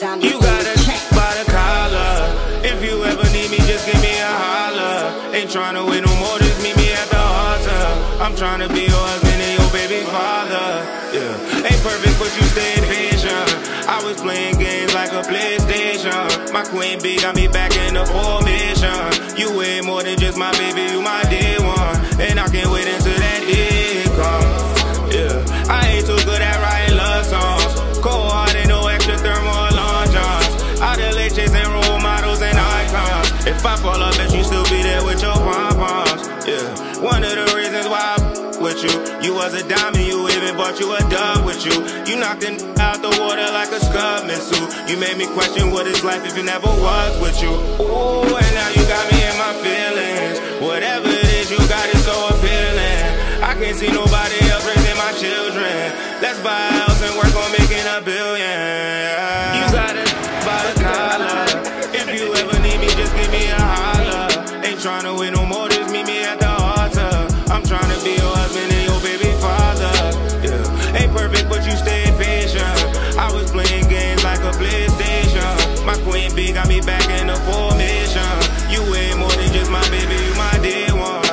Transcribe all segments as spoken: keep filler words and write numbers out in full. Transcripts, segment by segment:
You got a check by the collar. If you ever need me, just give me a holler. Ain't tryna wait no more, just meet me at the altar. I'm tryna be your husband and your baby father. Yeah, ain't perfect, but you stayed patient. I was playing games like a PlayStation. My queen bee got me back in the formation. You way more than just my baby, you my dear one. And I can't wait until that day comes. Yeah, I ain't too good at writing love songs. Cold hearted, no extra thermal long johns. Out of late chasing role models and icons. If I fall off, bet you still be there with your pom-poms. Yeah, one of the reasons why I'm with you. You was a diamond, you even bought you a dub with you. You knocked it out the water like a scud missile. You made me question what is life if it never was with you. Ooh, and now you got me in my feelings. Whatever it is, you got it so appealing. I can't see nobody else raising my children. Let's buy a house and work on making a billion. You got it by the collar. If you ever need me, just give me a holler. Ain't tryna wait no more, just meet me at the altar. I'm tryna be your husband and your baby father. Yeah, ain't perfect, but you stayed patient. I was playing games like a PlayStation. My queen bee got me back in the formation. You way more than just my baby, you my dear one.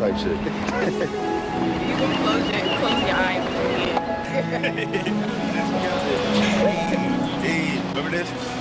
Type shit. You can close your, close your eyes and forget. Remember this?